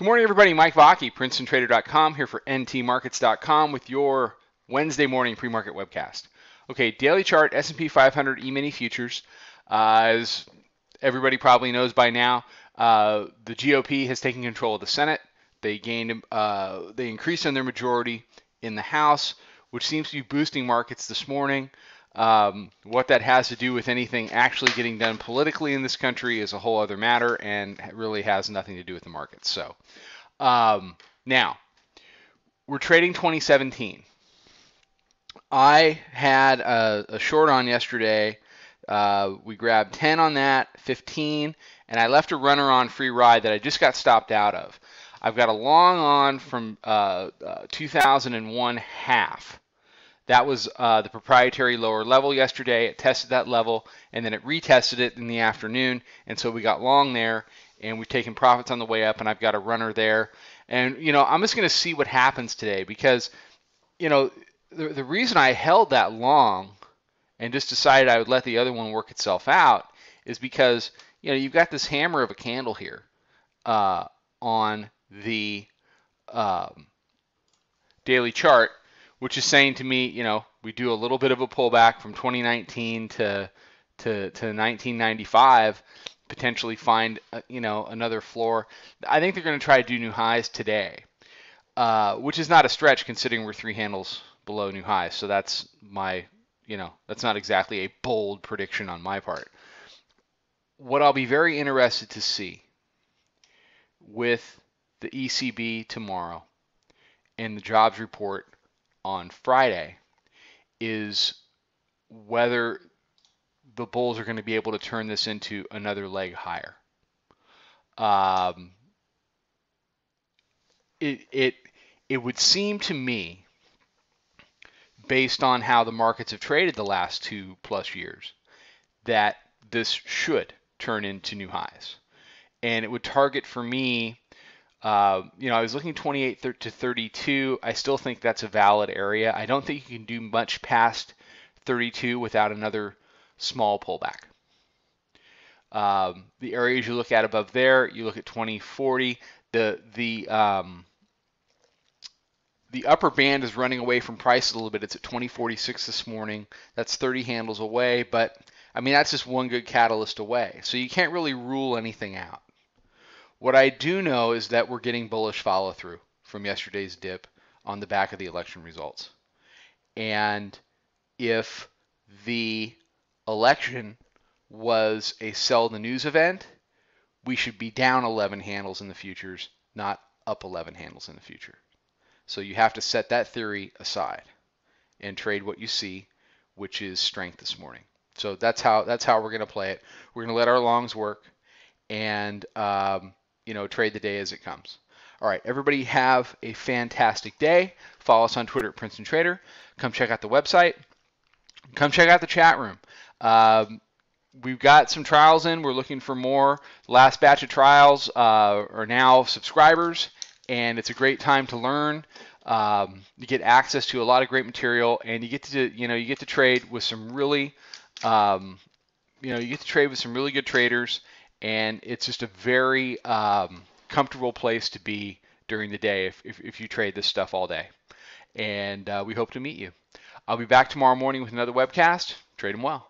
Good morning, everybody. Mike Vacchi, PrincetonTrader.com, here for NTMarkets.com with your Wednesday morning pre-market webcast. Okay, daily chart, S&P 500 E-Mini futures. As everybody probably knows by now, the GOP has taken control of the Senate. They increased in their majority in the House, which seems to be boosting markets this morning. What that has to do with anything actually getting done politically in this country is a whole other matter and really has nothing to do with the markets. So now we're trading 2017. I had a short on yesterday. We grabbed 10 on that, 15, and I left a runner on free ride that I just got stopped out of. I've got a long on from 2001 half. That was the proprietary lower level yesterday. It tested that level, and then it retested it in the afternoon, and so we got long there, and we've taken profits on the way up, and I've got a runner there. And, you know, I'm just going to see what happens today because, you know, the reason I held that long and just decided I would let the other one work itself out is because, you know, you've got this hammer of a candle here on the daily chart, which is saying to me, you know, we do a little bit of a pullback from 2019 to 1995, potentially find, you know, another floor. I think they're going to try to do new highs today, which is not a stretch considering we're three handles below new highs. So that's my, you know, that's not exactly a bold prediction on my part. What I'll be very interested to see with the ECB tomorrow and the jobs report on Friday is whether the bulls are going to be able to turn this into another leg higher. It would seem to me, based on how the markets have traded the last 2+ years, that this should turn into new highs, and it would target for me. You know, I was looking 28 to 32. I still think that's a valid area. I don't think you can do much past 32 without another small pullback. The areas you look at above there, you look at 2040. The upper band is running away from price a little bit. It's at 2046 this morning. That's 30 handles away, but I mean that's just one good catalyst away. So you can't really rule anything out. What I do know is that we're getting bullish follow-through from yesterday's dip on the back of the election results. And if the election was a sell the news event, we should be down 11 handles in the futures, not up 11 handles in the future. So you have to set that theory aside and trade what you see, which is strength this morning. So that's how we're going to play it. We're going to let our longs work and you know, trade the day as it comes. All right, everybody have a fantastic day. Follow us on Twitter at Princeton Trader. Come check out the website. Come check out the chat room. We've got some trials in. We're looking for more. The last batch of trials are now subscribers, and it's a great time to learn. You get access to a lot of great material, and you get to, you know, you get to trade with some really, you know, you get to trade with some really good traders. And it's just a very comfortable place to be during the day if you trade this stuff all day. And we hope to meet you. I'll be back tomorrow morning with another webcast. Trade 'em well.